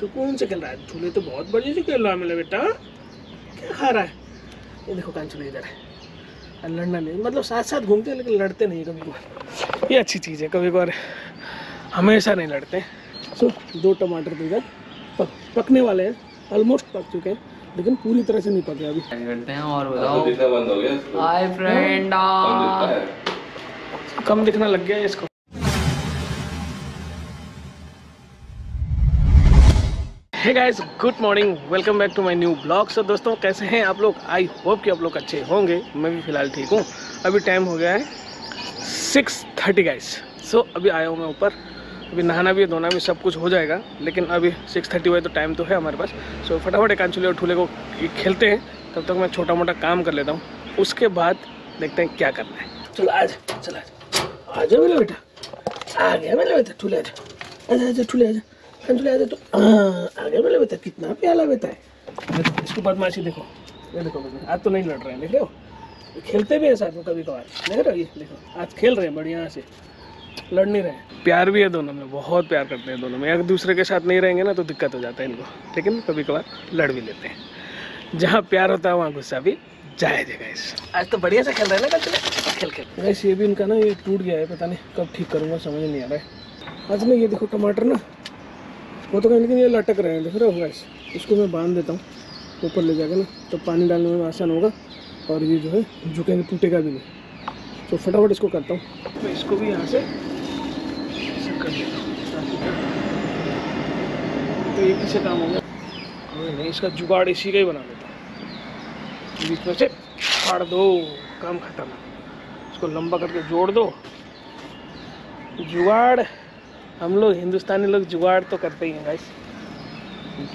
सुकून से खेल रहा है। झूले तो बहुत बढ़िया से खेल रहा है मेरा बेटा। क्या खा रहा है ये देखो, कांचन इधर है। लड़ना नहीं, मतलब साथ साथ घूमते हैं लेकिन लड़ते नहीं कभी कभार, ये अच्छी चीज़ है। कभी कभार हमेशा नहीं लड़ते। सो दो टमाटर तो इधर पकने वाले हैं, ऑलमोस्ट पक चुके हैं लेकिन पूरी तरह से नहीं पके अभी। करते हैं और बताओ। हाय फ्रेंड, कम दिखना लग गया इसको। Hey guys, good morning, welcome back to my new blog. So दोस्तों, कैसे हैं आप लोग? आई होप कि आप लोग अच्छे होंगे। मैं भी फ़िलहाल ठीक हूँ। अभी टाइम हो गया है 6:30 गाइस। सो अभी आया हूँ मैं ऊपर। अभी नहाना भी धोना भी सब कुछ हो जाएगा लेकिन अभी 6:30 हुआ है तो टाइम तो है हमारे पास। सो फटाफट कांचुले और ठूले को खेलते हैं, तब तक मैं छोटा मोटा काम कर लेता हूँ, उसके बाद देखते हैं क्या करना है। चलो आज, चलो आ जाओ मेरा बेटा। आ गया मेरा बेटा, ठूले आ जाओ, आ जाओ ठूले आ जाओ, कांचुले आ जाओ। तो आ गया मेरा बेटा, कितना प्याला बेटा है। इसको बदमाशी देखो, ये देखो आज तो नहीं लड़ रहे हैं, देख रहे हो। खेलते भी हैं साथ में कभी कभार, देख रहे हो, ये देखो आज खेल रहे हैं बढ़िया से, लड़ नहीं रहे हैं। प्यार भी है दोनों में, बहुत प्यार करते हैं दोनों में। अगर दूसरे के साथ नहीं रहेंगे ना तो दिक्कत हो जाता है इनको, लेकिन कभी कभार लड़ भी लेते हैं। जहाँ प्यार होता है वहाँ गुस्सा भी जाए जाएगा। इस आज तो बढ़िया से खेल रहे हैं ना कल, खेल खेल। वैसे ये भी इनका ना ये टूट गया है, पता नहीं कब ठीक करूँगा, समझ नहीं आ रहा है। आज मैं ये देखो टमाटर ना वो तो कहीं, लेकिन ये लटक रहे हैं, देख रहे हो गाइस। इसको मैं बांध देता हूँ ऊपर ले जाकर ना, तो पानी डालने में आसान होगा और ये जो है झुकेंगे, टूटेगा भी नहीं। तो फटाफट इसको करता हूँ, मैं इसको भी यहाँ से कर देता हूँ, तो ये किससे काम होगा। नहीं, इसका जुगाड़ इसी का ही बना देता हूँ। बीच में से फाड़ दो, काम खत्म। इसको लंबा करके जोड़ दो। जुगाड़ हम लोग हिंदुस्तानी लोग जुगाड़ तो करते ही हैं गाइस।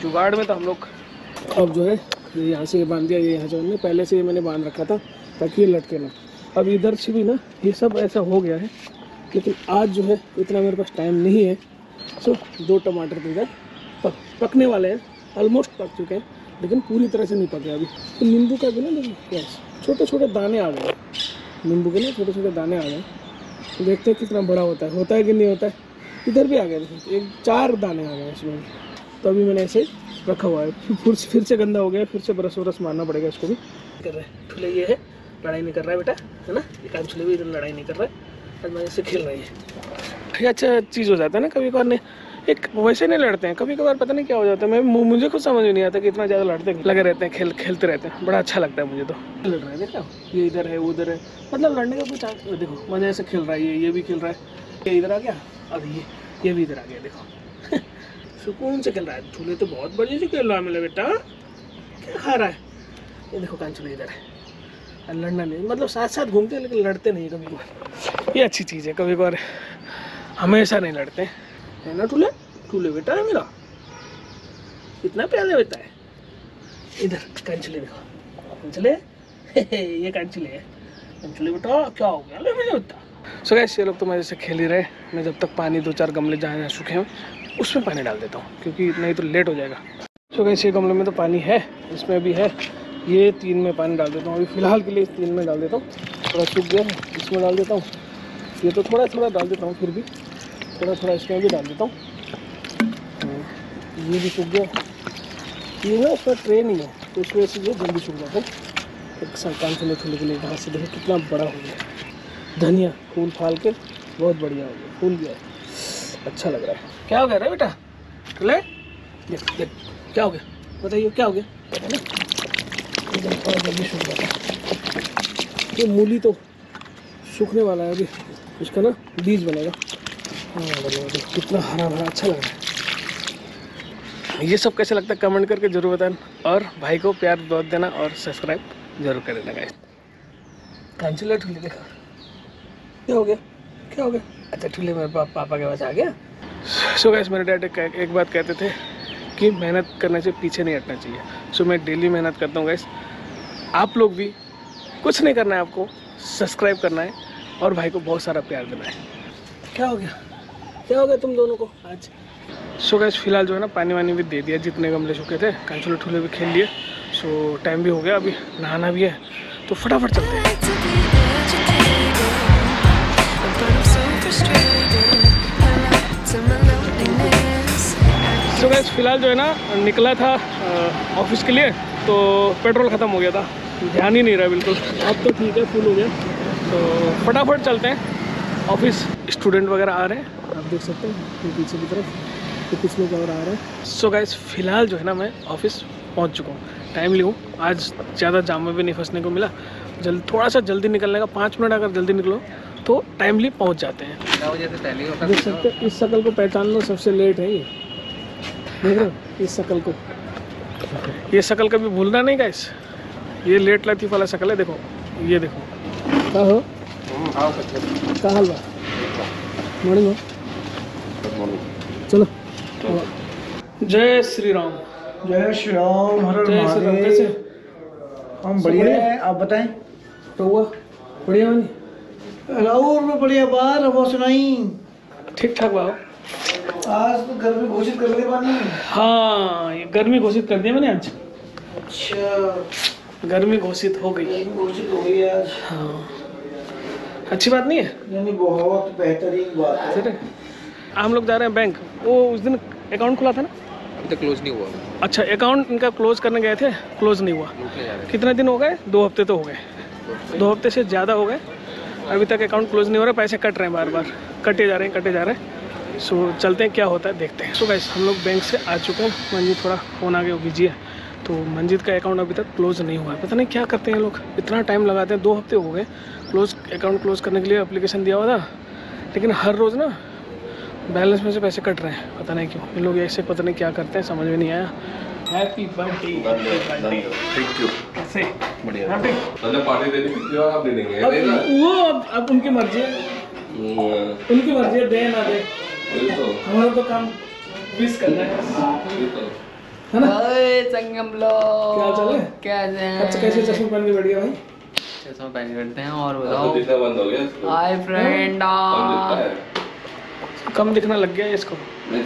जुगाड़ में तो हम लोग अब जो है यहाँ से ये बांध दिया, ये यहाँ से पहले से ये मैंने बांध रखा था ताकि ये लटके ना। अब इधर से भी ना ये सब ऐसा हो गया है, लेकिन आज जो है इतना मेरे पास टाइम नहीं है। सो दो टमाटर तो इधर पकने वाले हैं, ऑलमोस्ट पक चुके हैं लेकिन पूरी तरह से नहीं पके अभी। तो नींबू का भी ना देखिए छोटे छोटे दाने आ गए, नींबू के ना छोटे छोटे दाने आ गए। देखते हैं कितना बड़ा होता है कि नहीं होता है। इधर भी आ गया, एक 4 दाने आ गए इसमें। तो अभी मैंने ऐसे रखा हुआ है, फिर से गंदा हो गया, फिर से ब्रश व्रश मारना पड़ेगा इसको भी। कर रहे हैं ठूले, ये है लड़ाई नहीं कर रहा है बेटा, है ना। ये कांचुले भी इधर लड़ाई नहीं कर रहा है, और मैं इससे खेल रही है। ये अच्छा चीज़ हो जाता है ना, कभी कभार नहीं एक वैसे नहीं लड़ते हैं, कभी कभार पता नहीं क्या हो जाता है। मैं मुझे खुद समझ में नहीं आता कि इतना ज़्यादा लड़ते लगे रहते हैं, खेलते रहते हैं। बड़ा अच्छा लगता है मुझे तो। लड़ रहे हैं देखो, ये इधर है उधर है, मतलब लड़ने का कुछ। देखो मज़े से खेल रहा है ये भी खेल रहा है, ये इधर आ गया, अब ये भी इधर आ गया। देखो सुकून से खेल रहा है। झूले तो बहुत बढ़िया से खेल रहा है मेरा बेटा। क्या खा रहा है ये देखो, कांचुले इधर है। लड़ना नहीं, मतलब साथ साथ घूमते हैं लेकिन लड़ते नहीं कभी कभार, ये अच्छी चीज़ है। कभी कभार हमेशा नहीं लड़ते है ना। ठूले ठूले बेटा है मेरा, इतना प्यारा बेटा है। इधर कांचले देखो, कांचले ये कांचले है। कांचले बेटा क्या हो गया मेरे बेटा। सो गाइस, ये लोग तो मजे से खेल ही रहे। मैं जब तक पानी 2-4 गमले जहाँ सूखे हैं उसमें पानी डाल देता हूँ, क्योंकि नहीं तो लेट हो जाएगा। सो गाइस, ये गमले में तो पानी है, इसमें भी है, ये 3 में पानी डाल देता हूँ अभी फ़िलहाल के लिए। इस 3 में डाल देता हूँ, थोड़ा सूख गया है इसमें डाल देता हूँ। ये तो थोड़ा थोड़ा डाल देता हूँ, फिर भी थोड़ा थोड़ा इसमें भी डाल देता हूँ। ये भी सूख गया, ये ना उसका ट्रे नहीं है तो उस वजह से ये जल्दी सूख जाता है। एक सरकार से लेने के लिए घास से देखो कितना बड़ा हो गया। धनिया फूल फाल के बहुत बढ़िया हो गया, फूल गया, अच्छा लग रहा है। क्या हो गया रे बेटा, ले क्या हो गया बताइए, क्या हो गया। थोड़ा जल्दी सूख जाता है। मूली तो सूखने वाला है अभी, इसका ना बीज बनेगा। हाँ बनेगा, कितना हरा भरा अच्छा लग रहा है। ये सब कैसे लगता है कमेंट करके ज़रूर बताना, और भाई को प्यार बहुत देना और सब्सक्राइब जरूर कर देना गाइस। कांचुले ठूले देखा, क्या हो गया क्या हो गया। अच्छा ठूले मेरे पापा के पास आ गया। सो गाइस, मेरे डैड एक बात कहते थे कि मेहनत करने से पीछे नहीं हटना चाहिए। सो मैं डेली मेहनत करता हूँ गाइस। आप लोग भी कुछ नहीं करना है, आपको सब्सक्राइब करना है और भाई को बहुत सारा प्यार देना है। क्या हो गया क्या हो गया तुम दोनों को आज। सो गाइस, फिलहाल जो है ना पानी वानी भी दे दिया जितने गमले सूखे थे, कांचुले ठूले भी खेल लिए। सो टाइम भी हो गया, अभी नहाना भी है तो फटाफट चलते हैं। सो गाइस फिलहाल जो है ना निकला था ऑफिस के लिए तो पेट्रोल ख़त्म हो गया था, ध्यान ही नहीं रहा बिल्कुल। अब तो ठीक है, फुल हो गया, तो फटाफट चलते हैं ऑफिस। स्टूडेंट वगैरह आ रहे हैं, आप देख सकते हैं पीछे की तरफ, तो कुछ लोग और आ रहे हैं। सो गाइस फिलहाल जो है ना मैं ऑफिस पहुंच चुका हूँ, टाइमली हूँ, आज ज़्यादा जाम में भी नहीं फंसने को मिला। थोड़ा सा जल्दी निकलने का, 5 मिनट अगर जल्दी निकलो तो टाइमली पहुँच जाते हैं। देख सकते हैं, इस शक्ल को पहचान लो, सबसे लेट है ये, देख रहे हो इस शक्ल को। ये शक्ल कभी भूलना नहीं गाइस, ये लेट लतीफ वाला शक्ल है। देखो ये देखो, क्या हो का हाल बा, मॉर्निंग हो, चलो। जय श्री राम, जय श्री राम, हर हर। कैसे हम? बढ़िया हैं, आप बताएं। तो हुआ बढ़िया मानी लाहौर में, बढ़िया बार। अब सुनाई ठीक ठाक बाबा? आज तो गर्मी घोषित कर दिया मैंने। हाँ, ये गर्मी घोषित कर दिया मैंने आज। अच्छा, गर्मी घोषित हो गई, घोषित हो गई आज। हाँ, अच्छी बात नहीं है, यानी बहुत बेहतरीन बात है। हम लोग जा रहे हैं बैंक, वो उस दिन अकाउंट खुला था ना, अभी तक क्लोज नहीं हुआ। अच्छा, अकाउंट इनका क्लोज करने गए थे, क्लोज नहीं हुआ। कितने दिन हो गए? 2 हफ्ते तो हो गए, 2 हफ्ते से ज़्यादा हो गए, अभी तक अकाउंट क्लोज नहीं हो रहा। पैसे कट रहे हैं, बार बार कटे जा रहे हैं, कटे जा रहे हैं। सो चलते हैं, क्या होता है देखते हैं। सो गाइस हम लोग बैंक से आ चुके हैं। मंजीत थोड़ा फ़ोन आ गया, बिजी है, तो मंजीत का अकाउंट अभी तक क्लोज़ नहीं हुआ है। पता नहीं क्या करते हैं लोग, इतना टाइम लगाते हैं। 2 हफ्ते हो गए क्लोज, अकाउंट क्लोज करने के लिए एप्लीकेशन दिया हुआ था, लेकिन हर रोज़ ना बैलेंस में से पैसे कट रहे हैं, पता नहीं क्यों। इन लोग ऐसे पता नहीं क्या करते हैं, समझ में नहीं आया। Happy birthday, thank you. कैसे? बढ़िया। अब उनकी मर्जी है, उनकी मर्जी है, दे ना दे, हमारा तो काम मिस करना है ना। ओए संगम लोग, क्या चल रहा है? कैसे हैं? अच्छा, कैसे चश्मा पहन के बैठ गया भाई? चश्मा पहन के बैठते हैं, और बताओ। दिखना बंद हो गया। हाय फ्रेंड, कम दिखना लग गया इसको।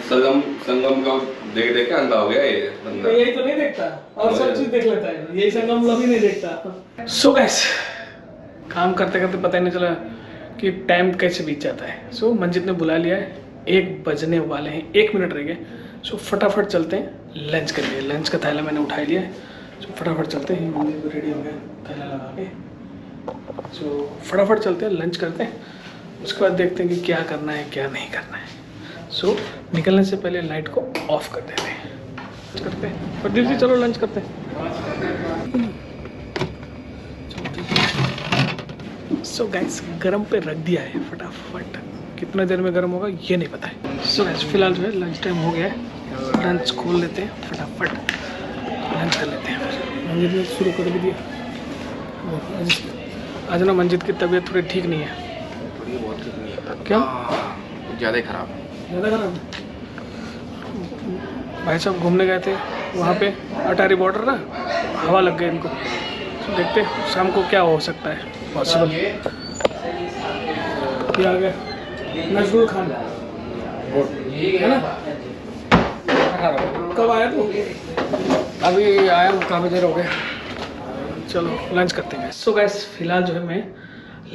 संगम संगम का देख देख के अंधा हो गया ये बंदा। यही तो नहीं देखता, और सब चीज देख लेता है, यही संगम लोग ही नहीं देखता। सो गाइस काम करते करते पता ही नहीं चला कि टाइम कैसे बीत जाता है। सो मंजीत ने बुला लिया है, 1 बजने वाले हैं, 1 मिनट रह गए। सो फटाफट चलते हैं, लंच कर लिए, लंच का थैला मैंने उठा लिया है। सो फटाफट चलते हैं, मंजीत को रेडी हो गया थैला लगा के। सो फटाफट चलते हैं, लंच करते हैं, उसके बाद देखते हैं कि क्या करना है क्या नहीं करना है। सो निकलने से पहले लाइट को ऑफ कर देते हैं, लंच करते हैं। प्रदीप जी चलो लंच करते हैं। सो गैस गरम पे रख दिया है, फटाफट कितना देर में गरम होगा ये नहीं पता है। सो गैस फिलहाल जो है लंच टाइम हो गया है, लंच खोल लेते हैं, फटाफट लंच कर लेते हैं। मंजीत ने शुरू कर भी दिया। आज ना मंजीत की तबीयत थोड़ी ठीक नहीं है, थोड़ी बहुत ठीक नहीं है। क्या ज़्यादा ख़राब है? ज़्यादा ख़राब। भाई साहब घूमने गए थे, वहाँ पर अटारी बॉर्डर ना हवा लग गई इनको, देखते हैं शाम को क्या हो सकता है पॉसिबल। क्या आ गया? नजरुल खान है ना? कब आया तू? अभी आया, काफ़ी देर हो गया। चलो लंच करते हैं। सो गैस फिलहाल जो है मैं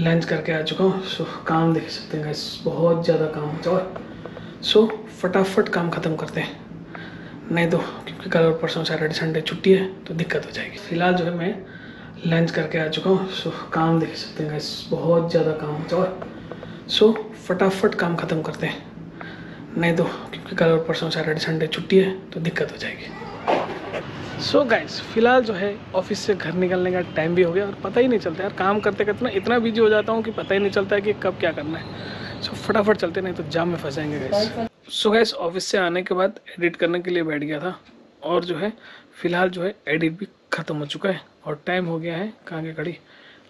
लंच करके आ चुका हूँ। सो काम देख सकते हैं गैस, बहुत ज़्यादा काम हो चुका है। सो फटाफट काम ख़त्म करते हैं, नहीं तो क्योंकि कल और परसों सैटरडे संडे छुट्टी है तो दिक्कत हो जाएगी। फिलहाल जो है मैं लंच करके आ चुका हूँ। सो काम देख सकते हैं गैस, बहुत ज़्यादा काम हो चुका है। सो फटाफट काम ख़त्म करते हैं, नहीं तो क्योंकि कल और परसों सैटरडे संडे छुट्टी है तो दिक्कत हो जाएगी। सो गैस फिलहाल जो है ऑफिस से घर निकलने का टाइम भी हो गया, और पता ही नहीं चलता यार, काम करते करते ना इतना बिजी हो जाता हूँ कि पता ही नहीं चलता है कि कब क्या करना है। सो फटाफट चलते, नहीं तो जाम में फंस जाएंगे गैस। सो गैस ऑफिस से आने के बाद एडिट करने के लिए बैठ गया था, और जो है फ़िलहाल जो है एडिट भी ख़त्म हो चुका है, और टाइम हो गया है कहाँ के घड़ी,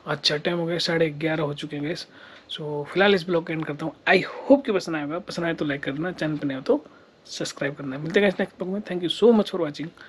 अच्छा टाइम हो गया 11:30 हो चुके हैं गैस। सो फिलहाल इस ब्लॉग को एंड करता हूँ। आई होप कि पसंद आएगा, पसंद आए तो लाइक करना, चैनल पर नए हो तो सब्सक्राइब करना। मिलते हैं गैस नेक्स्ट ब्लॉग में। Thank you so much for watching.